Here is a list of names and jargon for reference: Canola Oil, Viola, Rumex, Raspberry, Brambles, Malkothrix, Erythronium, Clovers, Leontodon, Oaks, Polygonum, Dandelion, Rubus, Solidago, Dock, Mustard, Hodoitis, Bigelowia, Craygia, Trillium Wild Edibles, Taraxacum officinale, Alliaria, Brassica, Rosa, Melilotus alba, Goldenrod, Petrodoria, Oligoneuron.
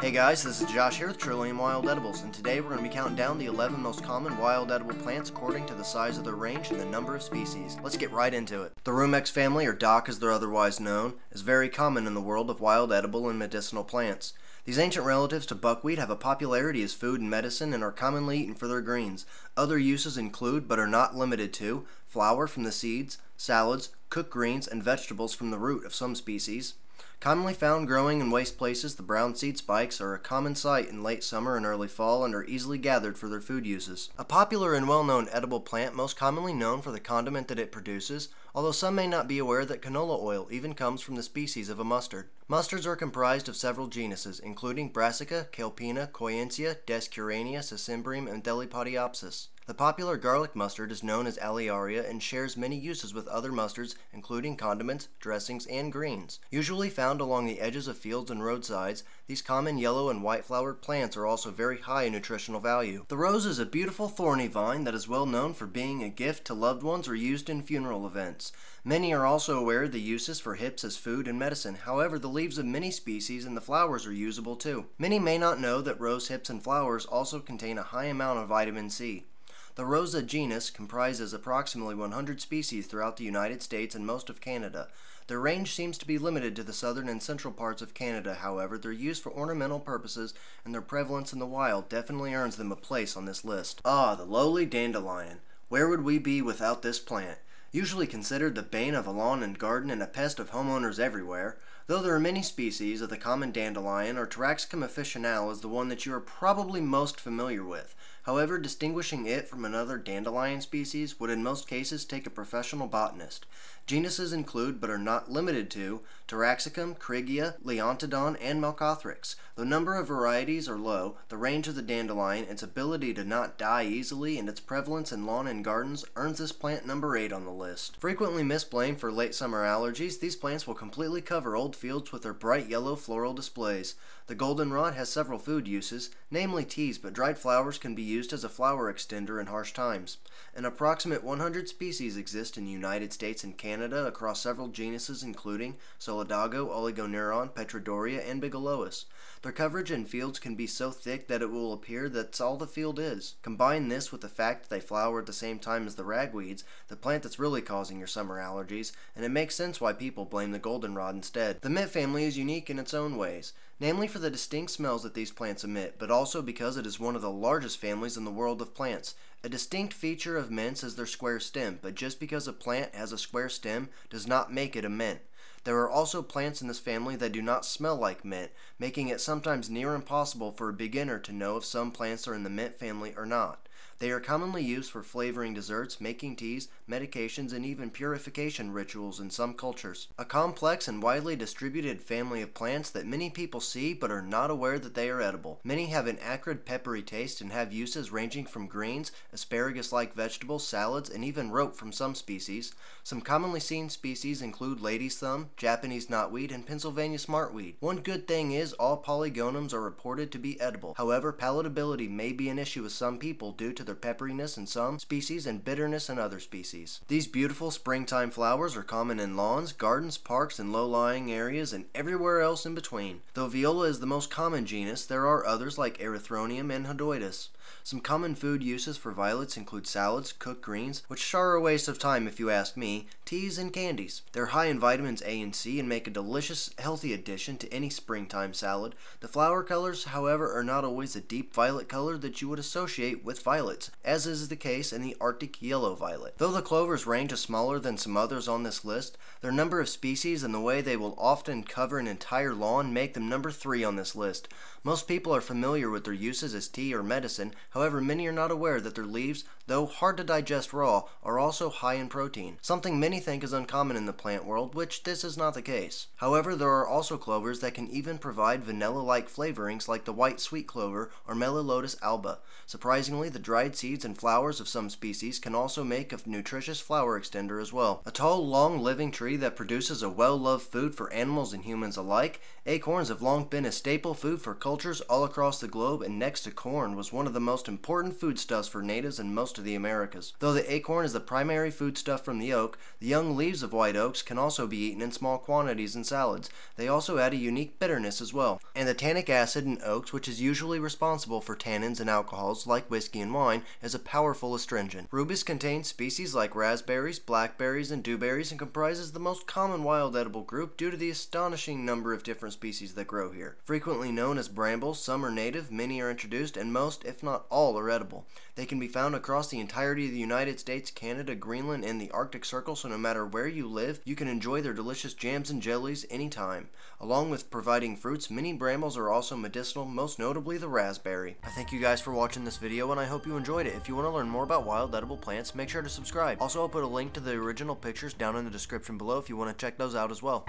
Hey guys, this is Josh here with Trillium Wild Edibles, and today we're going to be counting down the 11 most common wild edible plants according to the size of their range and the number of species. Let's get right into it. The Rumex family, or Dock as they're otherwise known, is very common in the world of wild edible and medicinal plants. These ancient relatives to buckwheat have a popularity as food and medicine and are commonly eaten for their greens. Other uses include, but are not limited to, flour from the seeds, salads, cooked greens, and vegetables from the root of some species. Commonly found growing in waste places, the brown seed spikes are a common sight in late summer and early fall and are easily gathered for their food uses. A popular and well-known edible plant most commonly known for the condiment that it produces, although some may not be aware that canola oil even comes from the species of a mustard. Mustards are comprised of several genuses, including Brassica, Calpina, Coentia, Descurania, Sessimbrium, and Delipodiopsis. The popular garlic mustard is known as Alliaria and shares many uses with other mustards, including condiments, dressings, and greens. Usually found along the edges of fields and roadsides, these common yellow and white flowered plants are also very high in nutritional value. The rose is a beautiful thorny vine that is well known for being a gift to loved ones or used in funeral events. Many are also aware of the uses for hips as food and medicine. However, the leaves of many species and the flowers are usable too. Many may not know that rose hips and flowers also contain a high amount of vitamin C. The Rosa genus comprises approximately 100 species throughout the United States and most of Canada. Their range seems to be limited to the southern and central parts of Canada, however, their use for ornamental purposes and their prevalence in the wild definitely earns them a place on this list. The lowly dandelion. Where would we be without this plant? Usually considered the bane of a lawn and garden and a pest of homeowners everywhere, though there are many species of the common dandelion, or Taraxacum officinale is the one that you are probably most familiar with. However, distinguishing it from another dandelion species would in most cases take a professional botanist. Genuses include, but are not limited to, Taraxacum, Craygia, Leontodon, and Malkothrix. The number of varieties are low, the range of the dandelion, its ability to not die easily, and its prevalence in lawn and gardens earns this plant number 8 on the list. Frequently misblamed for late summer allergies, these plants will completely cover old fields with their bright yellow floral displays. The goldenrod has several food uses, namely teas, but dried flowers can be used as a flower extender in harsh times. An approximate 100 species exist in the United States and Canada across several genuses including Solidago, Oligoneuron, Petrodoria, and Bigelowia. Their coverage in fields can be so thick that it will appear that's all the field is. Combine this with the fact that they flower at the same time as the ragweeds, the plant that's really causing your summer allergies, and it makes sense why people blame the goldenrod instead. The mint family is unique in its own ways, namely for the distinct smells that these plants emit, but also because it is one of the largest families in the world of plants. A distinct feature of mints is their square stem, but just because a plant has a square stem does not make it a mint. There are also plants in this family that do not smell like mint, making it sometimes near impossible for a beginner to know if some plants are in the mint family or not. They are commonly used for flavoring desserts, making teas, medications, and even purification rituals in some cultures. A complex and widely distributed family of plants that many people see but are not aware that they are edible. Many have an acrid, peppery taste and have uses ranging from greens, asparagus-like vegetables, salads, and even rope from some species. Some commonly seen species include lady's thumb, Japanese knotweed, and Pennsylvania smartweed. One good thing is all polygonums are reported to be edible. However, palatability may be an issue with some people due to their pepperiness in some species and bitterness in other species. These beautiful springtime flowers are common in lawns, gardens, parks, and low-lying areas, and everywhere else in between. Though Viola is the most common genus, there are others like Erythronium and Hodoitis. Some common food uses for violets include salads, cooked greens, which are a waste of time if you ask me, teas, and candies. They're high in vitamins A and C and make a delicious, healthy addition to any springtime salad. The flower colors, however, are not always a deep violet color that you would associate with violets, as is the case in the Arctic yellow violet. Though the clover's range is smaller than some others on this list, their number of species and the way they will often cover an entire lawn make them number 3 on this list. Most people are familiar with their uses as tea or medicine, however, many are not aware that their leaves, though hard to digest raw, are also high in protein, something many think is uncommon in the plant world, which this is not the case. However, there are also clovers that can even provide vanilla-like flavorings like the white sweet clover or Melilotus alba. Surprisingly, the dried seeds and flowers of some species can also make a nutritious flower extender as well. A tall, long-living tree that produces a well-loved food for animals and humans alike, acorns have long been a staple food for cultures all across the globe, and next to corn was one of the most important foodstuffs for natives in most of the Americas. Though the acorn is the primary foodstuff from the oak, the young leaves of white oaks can also be eaten in small quantities in salads. They also add a unique bitterness as well. And the tannic acid in oaks, which is usually responsible for tannins in alcohols like whiskey and wine, is a powerful astringent. Rubus contains species like raspberries, blackberries, and dewberries and comprises the most common wild edible group due to the astonishing number of different species that grow here. Frequently known as brambles, some are native, many are introduced, and most, if not all, are edible. They can be found across the entirety of the United States, Canada, Greenland, and the Arctic Circle, so no matter where you live, you can enjoy their delicious jams and jellies anytime. Along with providing fruits, many brambles are also medicinal, most notably the raspberry. I thank you guys for watching this video, and I hope you enjoyed it. If you want to learn more about wild edible plants, make sure to subscribe. Also, I'll put a link to the original pictures down in the description below if you want to check those out as well.